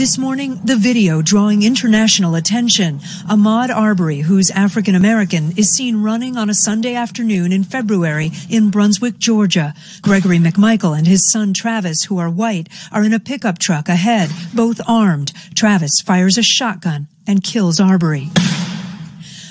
This morning, the video drawing international attention. Ahmaud Arbery, who's African-American, is seen running on a Sunday afternoon in February in Brunswick, Georgia. Gregory McMichael and his son Travis, who are white, are in a pickup truck ahead, both armed. Travis fires a shotgun and kills Arbery.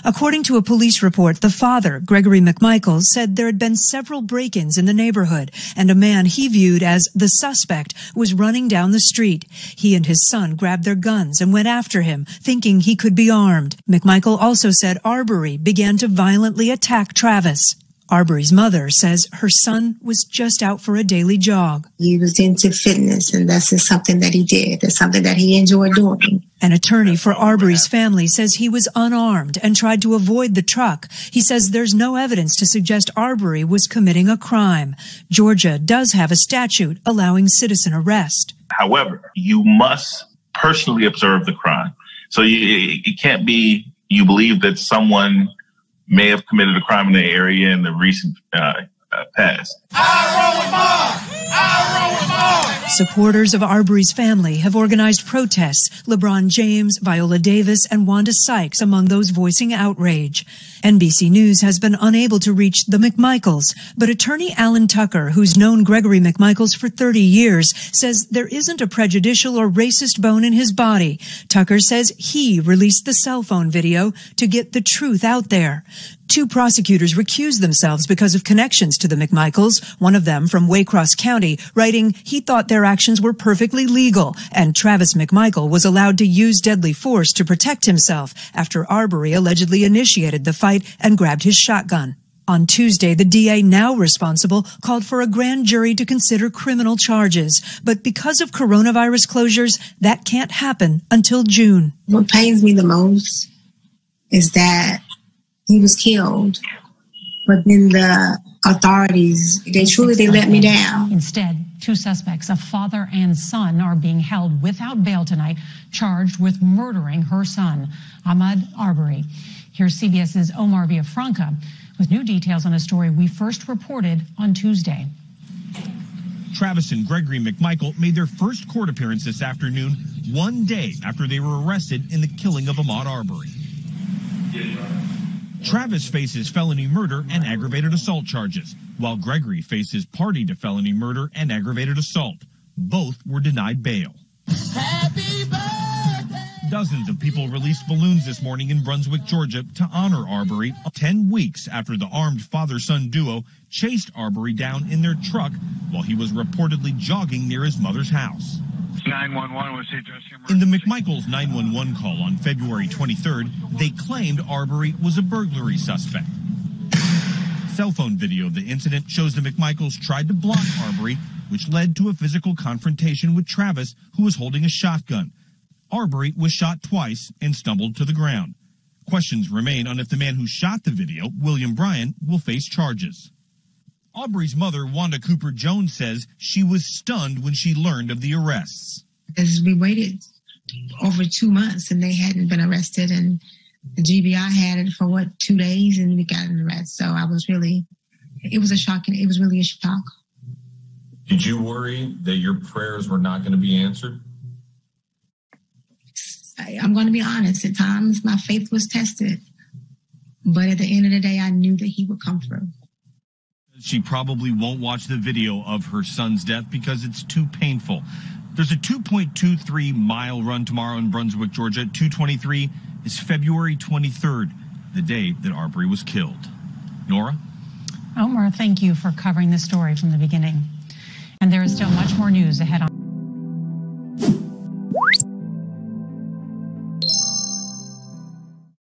According to a police report, the father, Gregory McMichael, said there had been several break-ins in the neighborhood, and a man he viewed as the suspect was running down the street. He and his son grabbed their guns and went after him, thinking he could be armed. McMichael also said Arbery began to violently attack Travis. Arbery's mother says her son was just out for a daily jog. He was into fitness, and that's just something that he did. That's something that he enjoyed doing. An attorney for Arbery's family says he was unarmed and tried to avoid the truck. He says there's no evidence to suggest Arbery was committing a crime. Georgia does have a statute allowing citizen arrest. However, you must personally observe the crime. So it can't be you believe that someone may have committed a crime in the area in the recent past. Supporters of Arbery's family have organized protests. LeBron James, Viola Davis, and Wanda Sykes among those voicing outrage. NBC News has been unable to reach the McMichaels, but attorney Alan Tucker, who's known Gregory McMichaels for 30 years, says there isn't a prejudicial or racist bone in his body. Tucker says he released the cell phone video to get the truth out there. Two prosecutors recused themselves because of connections to the McMichaels, one of them from Waycross County, writing he thought their actions were perfectly legal, and Travis McMichael was allowed to use deadly force to protect himself after Arbery allegedly initiated the fight and grabbed his shotgun. On Tuesday, the DA now responsible called for a grand jury to consider criminal charges. But because of coronavirus closures, that can't happen until June. What pains me the most is that he was killed, but then the authorities, they let me down. Instead, two suspects, a father and son, are being held without bail tonight, charged with murdering her son, Ahmaud Arbery. Here's CBS's Omar Villafranca with new details on a story we first reported on Tuesday. Travis and Gregory McMichael made their first court appearance this afternoon, one day after they were arrested in the killing of Ahmaud Arbery. Travis faces felony murder and aggravated assault charges, while Gregory faces party to felony murder and aggravated assault. Both were denied bail. Happy birthday. Dozens of people released balloons this morning in Brunswick, Georgia, to honor Arbery 10 weeks after the armed father-son duo chased Arbery down in their truck while he was reportedly jogging near his mother's house. 911 was addressing emergency. In the McMichael's 911 call on February 23rd, they claimed Arbery was a burglary suspect. Cell phone video of the incident shows the McMichaels tried to block Arbery, which led to a physical confrontation with Travis, who was holding a shotgun. Arbery was shot twice and stumbled to the ground. Questions remain on if the man who shot the video, William Bryan, will face charges. Arbery's mother, Wanda Cooper Jones, says she was stunned when she learned of the arrests. Because we waited over 2 months and they hadn't been arrested, and the GBI had it for, 2 days, and we got an arrest. So I was really, it was really a shock. Did you worry that your prayers were not going to be answered? I'm going to be honest. At times, my faith was tested. But at the end of the day, I knew that he would come through. She probably won't watch the video of her son's death because it's too painful. There's a 2.23-mile run tomorrow in Brunswick, Georgia. 223 is February 23rd, the day that Arbery was killed. Nora? Omar, thank you for covering this story from the beginning. And there is still much more news ahead on